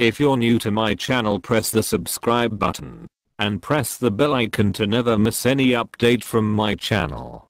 If you're new to my channel, press the subscribe button and press the bell icon to never miss any update from my channel.